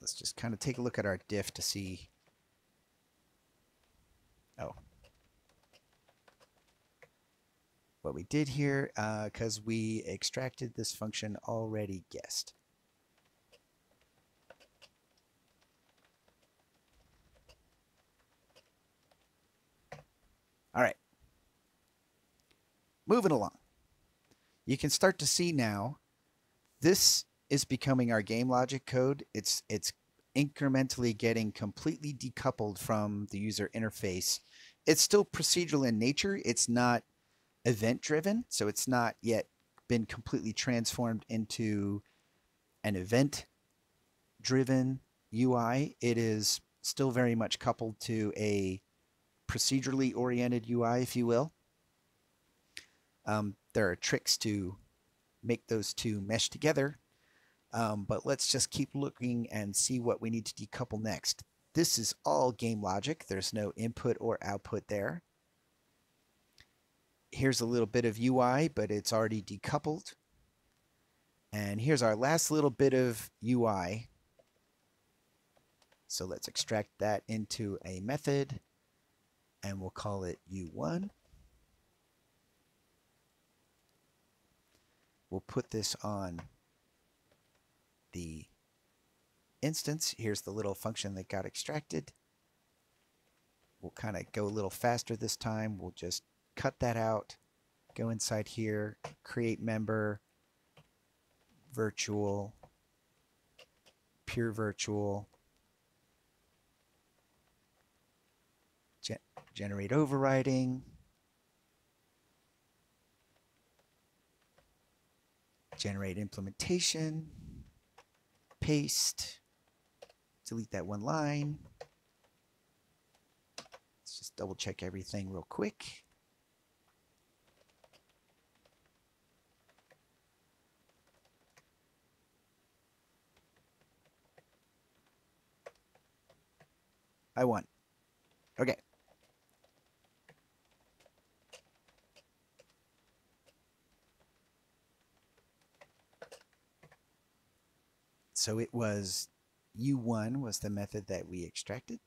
Let's just kind of take a look at our diff to see. Oh, what we did here, because we extracted this function already guessed. All right, moving along. You can start to see now, this is becoming our game logic code. It's incrementally getting completely decoupled from the user interface. It's still procedural in nature. It's not event driven, so it's not yet been completely transformed into an event driven UI. It is still very much coupled to a procedurally oriented UI, if you will. There are tricks to make those two mesh together, but let's just keep looking and see what we need to decouple next. This is all game logic. There's no input or output there. Here's a little bit of UI, but it's already decoupled. And here's our last little bit of UI. So let's extract that into a method, and we'll call it U1. We'll put this on the instance. Here's the little function that got extracted. We'll kind of go a little faster this time. We'll just cut that out, go inside here, create member, virtual, pure virtual, generate overriding, generate implementation, paste, delete that one line. Let's just double check everything real quick. I won. Okay. So it was U1 was the method that we extracted.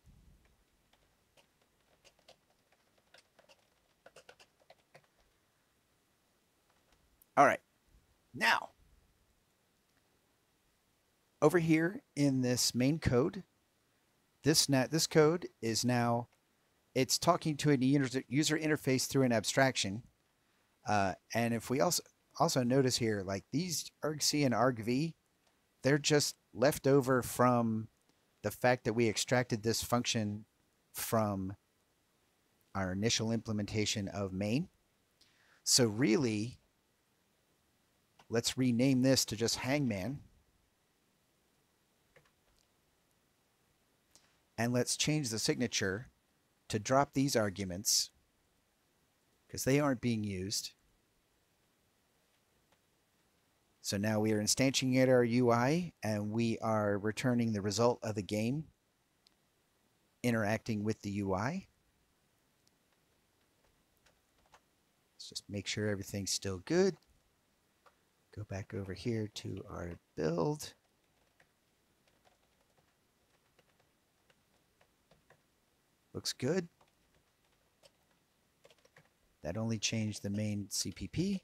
All right, now over here in this main code, this code is now, it's talking to a user interface through an abstraction. And if we also notice here, like these argc and argv, they're just left over from the fact that we extracted this function from our initial implementation of main. So really, let's rename this to just Hangman. And let's change the signature to drop these arguments because they aren't being used. So now we are instantiating our UI and we are returning the result of the game interacting with the UI. Let's just make sure everything's still good. Go back over here to our build. Looks good. That only changed the main CPP.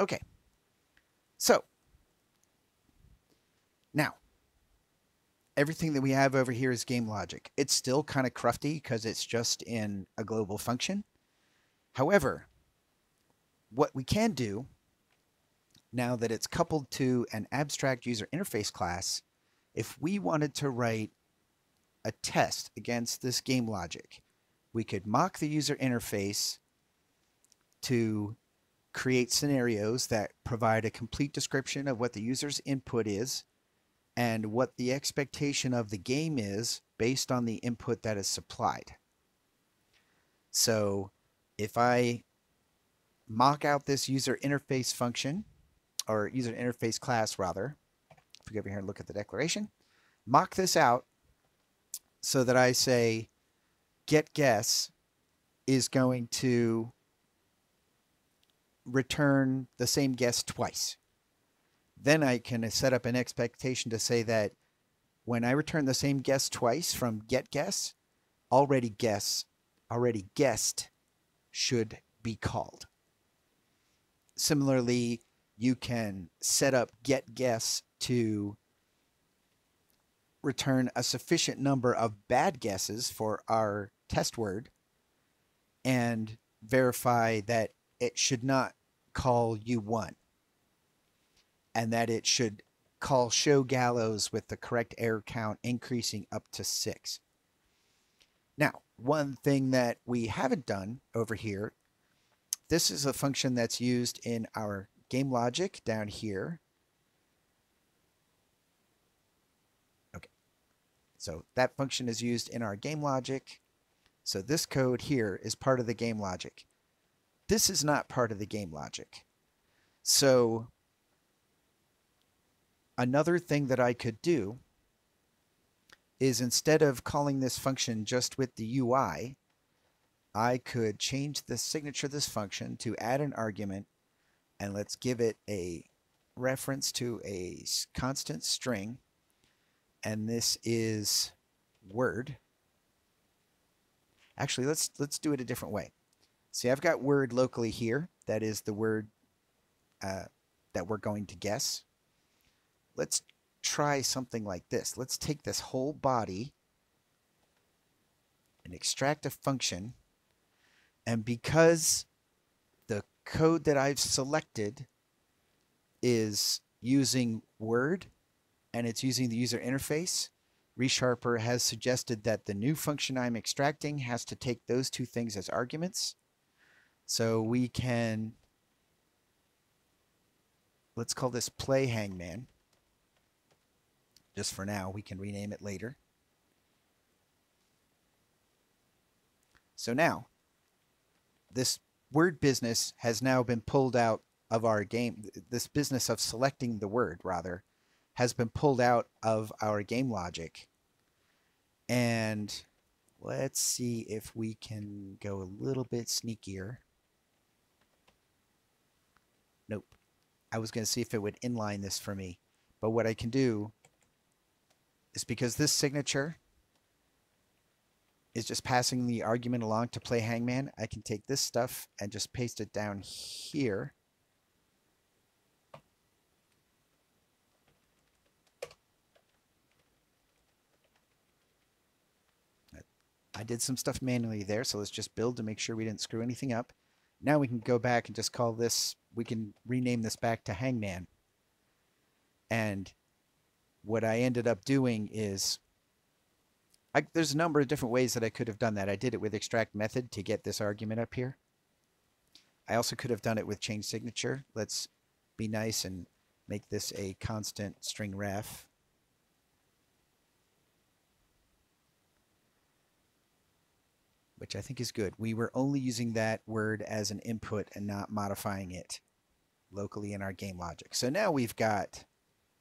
Okay, so now everything that we have over here is game logic. It's still kind of crufty because it's just in a global function. However, what we can do now that it's coupled to an abstract user interface class, if we wanted to write a test against this game logic, we could mock the user interface to create scenarios that provide a complete description of what the user's input is and what the expectation of the game is based on the input that is supplied. So if I mock out this user interface function, or user interface class rather, if we go over here and look at the declaration, mock this out so that I say getGuess is going to return the same guess twice. Then I can set up an expectation to say that when I return the same guess twice from getGuess, already guessed should be called. Similarly, you can set up getGuess to return a sufficient number of bad guesses for our test word and verify that it should not call U1 and that it should call show gallows with the correct error count increasing up to 6. Now, one thing that we haven't done over here, this is a function that's used in our game logic down here. Okay, so that function is used in our game logic. So this code here is part of the game logic. This is not part of the game logic. So another thing that I could do is instead of calling this function just with the UI, I could change the signature of this function to add an argument, and let's give it a reference to a constant string, and this is word. Actually, let's do it a different way. See, I've got word locally here. That is the word that we're going to guess. Let's try something like this. Let's take this whole body and extract a function. And because the code that I've selected is using word and it's using the user interface, ReSharper has suggested that the new function I'm extracting has to take those two things as arguments. So we can, let's call this play Hangman. Just for now, we can rename it later. So now, this word business has now been pulled out of our game. This business of selecting the word, rather, has been pulled out of our game logic. And let's see if we can go a little bit sneakier. Nope. I was going to see if it would inline this for me. But what I can do is, because this signature is just passing the argument along to play Hangman, I can take this stuff and just paste it down here. I did some stuff manually there, so let's just build to make sure we didn't screw anything up. Now we can go back and just call this, we can rename this back to Hangman. And what I ended up doing is, there's a number of different ways that I could have done that. I did it with extract method to get this argument up here. I also could have done it with change signature. Let's be nice and make this a constant string ref. Which I think is good. We were only using that word as an input and not modifying it locally in our game logic. So now we've got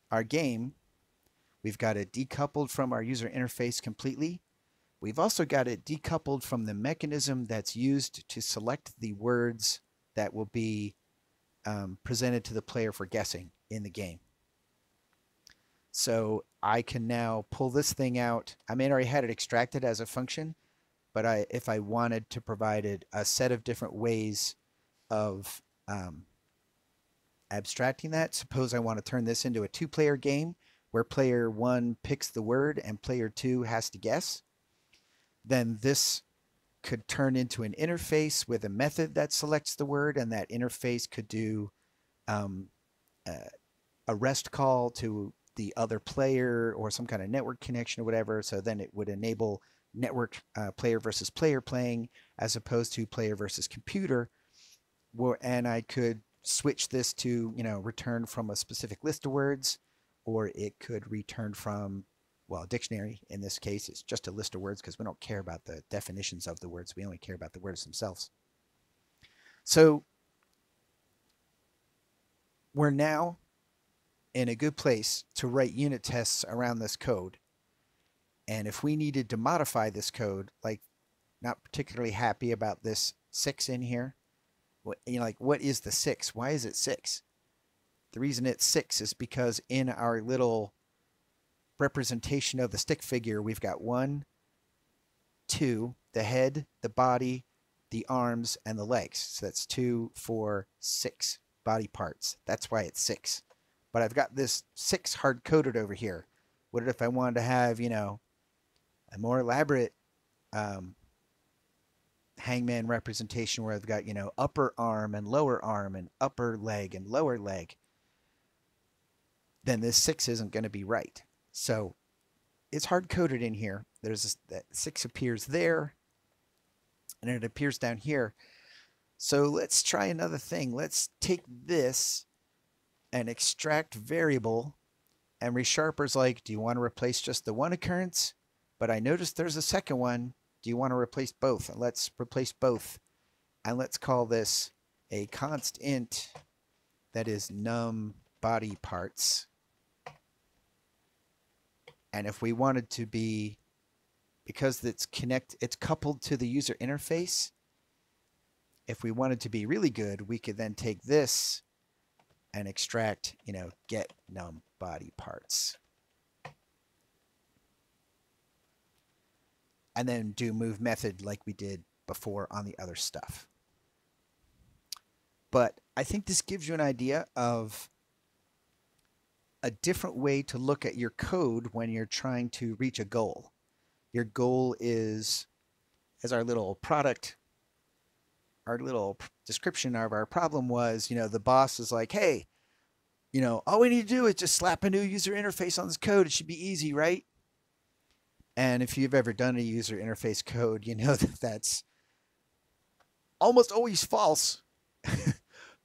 our game. We've got it decoupled from our user interface completely. We've also got it decoupled from the mechanism that's used to select the words that will be presented to the player for guessing in the game. So I can now pull this thing out. I mean, I already had it extracted as a function, but if I wanted to provide it a set of different ways of abstracting that, suppose I want to turn this into a two-player game where player one picks the word and player two has to guess, then this could turn into an interface with a method that selects the word, and that interface could do a REST call to the other player or some kind of network connection or whatever, so then it would enable network player versus player playing as opposed to player versus computer, and I could switch this to, you know, return from a specific list of words, or it could return from, well, a dictionary. In this case, it's just a list of words because we don't care about the definitions of the words. We only care about the words themselves. So we're now in a good place to write unit tests around this code. And if we needed to modify this code, like, not particularly happy about this 6 in here. What, you know, like, what is the 6? Why is it 6? The reason it's 6 is because in our little representation of the stick figure, we've got 1, 2, the head, the body, the arms, and the legs. So that's 2, 4, 6 body parts. That's why it's 6. But I've got this 6 hard-coded over here. What if I wanted to have, you know, a more elaborate Hangman representation where I've got, you know, upper arm and lower arm and upper leg and lower leg? Then this 6 isn't going to be right. So it's hard coded in here. There's this, that 6 appears there and it appears down here. So let's try another thing. Let's take this and extract variable. And ReSharper's like, do you want to replace just the 1 occurrence? But I noticed there's a second one. Do you want to replace both? And let's replace both. And let's call this a const int that is num body parts. And if we wanted to be, because it's coupled to the user interface, if we wanted to be really good, we could then take this and extract, you know, get num body parts. And then do move method like we did before on the other stuff. But I think this gives you an idea of a different way to look at your code when you're trying to reach a goal. Your goal is, as our little product, our little description of our problem was, you know, the boss is like, hey, you know, all we need to do is just slap a new user interface on this code. It should be easy, right? And if you've ever done a user interface code, you know that that's almost always false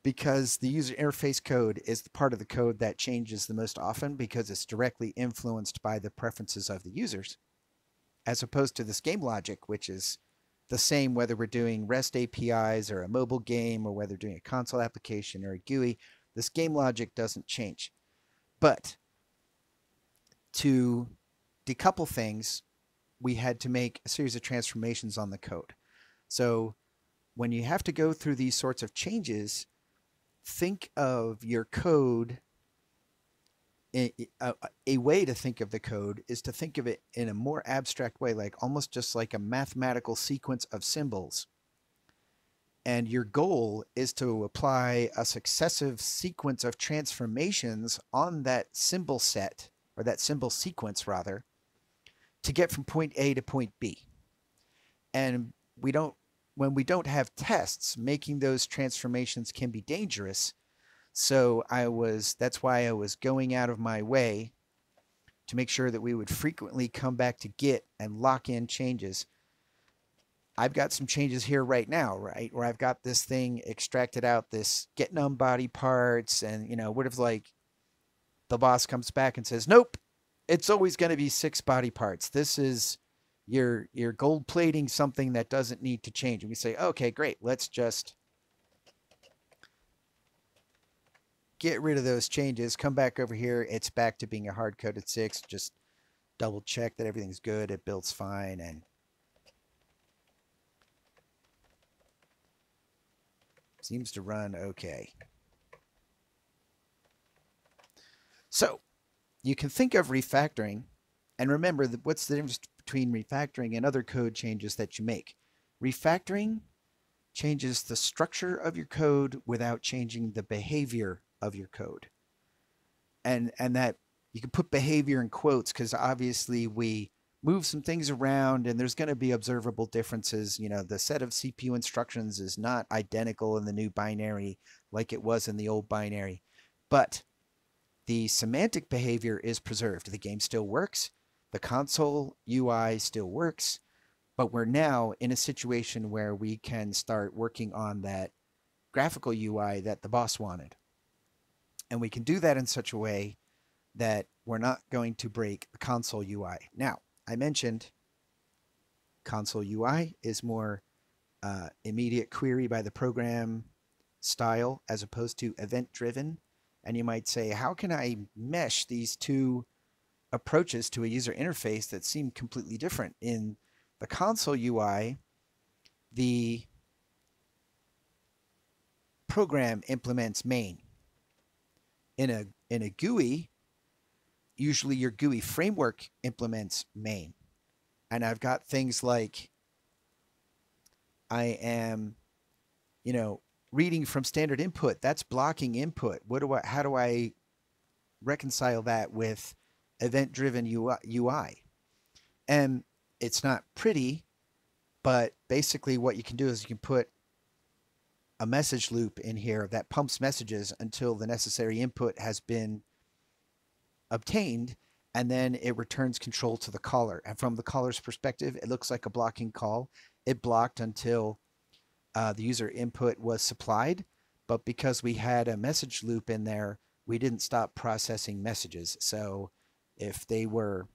because the user interface code is the part of the code that changes the most often because it's directly influenced by the preferences of the users, as opposed to this game logic, which is the same whether we're doing REST APIs or a mobile game or whether doing a console application or a GUI. This game logic doesn't change. But to decouple things, we had to make a series of transformations on the code. So when you have to go through these sorts of changes, think of your code. A way to think of the code is to think of it in a more abstract way, like almost just like a mathematical sequence of symbols. And your goal is to apply a successive sequence of transformations on that symbol set, or that symbol sequence rather, to get from point A to point B. And we don't, when we don't have tests, making those transformations can be dangerous. So that's why I was going out of my way to make sure that we would frequently come back to Git and lock in changes. I've got some changes here right now, right? Where I've got this thing extracted out, this get num body parts, and you know, what if like the boss comes back and says, nope, it's always going to be 6 body parts. This is you're gold plating something that doesn't need to change. And we say, okay, great. Let's just get rid of those changes. Come back over here. It's back to being a hard coded 6. Just double check that everything's good. It builds fine. And seems to run okay. So you can think of refactoring, and remember that what's the difference between refactoring and other code changes that you make. Refactoring changes the structure of your code without changing the behavior of your code. And that you can put behavior in quotes because obviously we move some things around and there's going to be observable differences. You know, the set of CPU instructions is not identical in the new binary like it was in the old binary, but the semantic behavior is preserved. The game still works, the console UI still works, but we're now in a situation where we can start working on that graphical UI that the boss wanted. And we can do that in such a way that we're not going to break the console UI. Now, I mentioned console UI is more immediate query by the program style as opposed to event-driven. And you might say, how can I mesh these two approaches to a user interface that seem completely different? In the console UI, the program implements main. In a GUI, usually your GUI framework implements main. And I've got things like I am, you know, reading from standard input, that's blocking input. How do I reconcile that with event-driven UI? And it's not pretty, but basically what you can do is you can put a message loop in here that pumps messages until the necessary input has been obtained, and then it returns control to the caller. And from the caller's perspective, it looks like a blocking call. It blocked until the user input was supplied, but because we had a message loop in there, we didn't stop processing messages. So if they were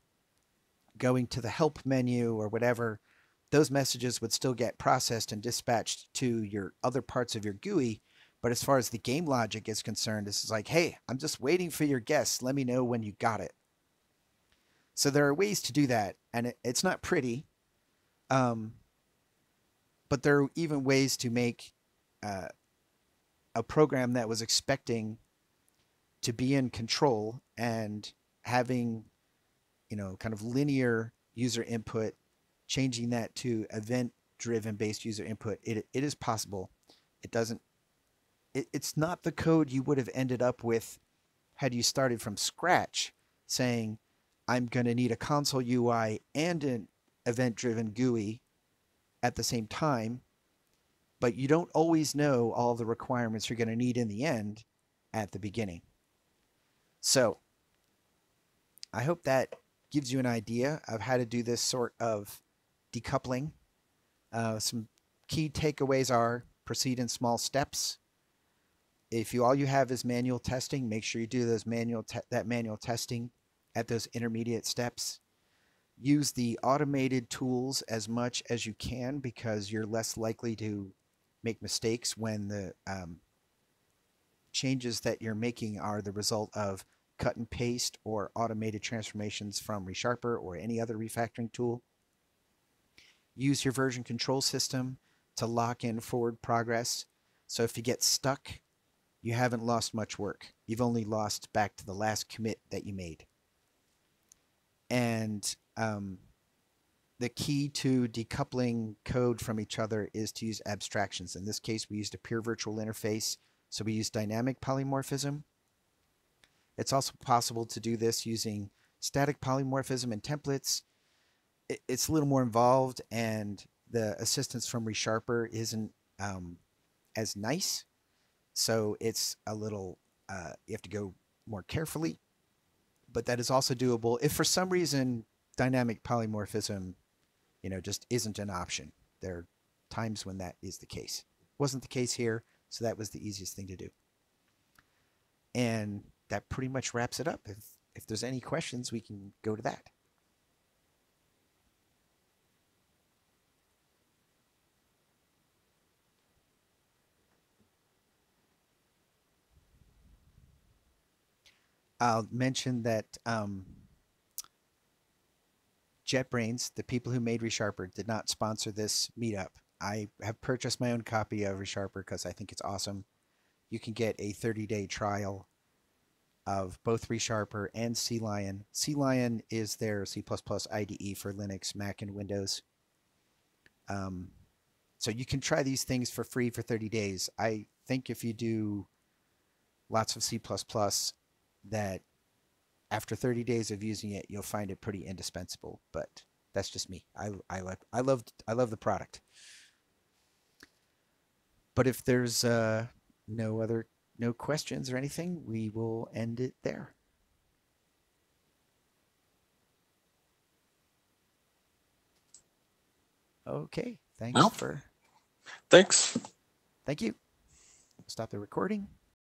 going to the help menu or whatever, those messages would still get processed and dispatched to your other parts of your GUI. But as far as the game logic is concerned, this is like, hey, I'm just waiting for your guess. Let me know when you got it. So there are ways to do that, and it's not pretty. But there are even ways to make a program that was expecting to be in control and having, you know, kind of linear user input, changing that to event-driven based user input. It is possible. It doesn't. It's not the code you would have ended up with had you started from scratch, saying, "I'm going to need a console UI and an event-driven GUI" at the same time, but you don't always know all the requirements you're going to need in the end at the beginning. So I hope that gives you an idea of how to do this sort of decoupling. Some key takeaways are proceed in small steps. If all you have is manual testing, make sure you do those manual testing at those intermediate steps. Use the automated tools as much as you can because you're less likely to make mistakes when the changes that you're making are the result of cut and paste or automated transformations from ReSharper or any other refactoring tool. Use your version control system to lock in forward progress. So if you get stuck, you haven't lost much work. You've only lost back to the last commit that you made. And the key to decoupling code from each other is to use abstractions. In this case, we used a pure virtual interface, so we used dynamic polymorphism. It's also possible to do this using static polymorphism and templates. It's a little more involved, and the assistance from ReSharper isn't as nice, so it's a little, you have to go more carefully, but that is also doable if for some reason dynamic polymorphism, you know, just isn't an option. There are times when that is the case. It wasn't the case here, so that was the easiest thing to do. And that pretty much wraps it up. If there's any questions, we can go to that. I'll mention that JetBrains, the people who made ReSharper, did not sponsor this meetup. I have purchased my own copy of ReSharper because I think it's awesome. You can get a 30-day trial of both ReSharper and CLion. CLion is their C++ IDE for Linux, Mac, and Windows. So you can try these things for free for 30 days. I think if you do lots of C++, that after 30 days of using it, you'll find it pretty indispensable, but that's just me. I love the product. But if there's no questions or anything, we will end it there. Okay, thanks. Thank you. Stop the recording.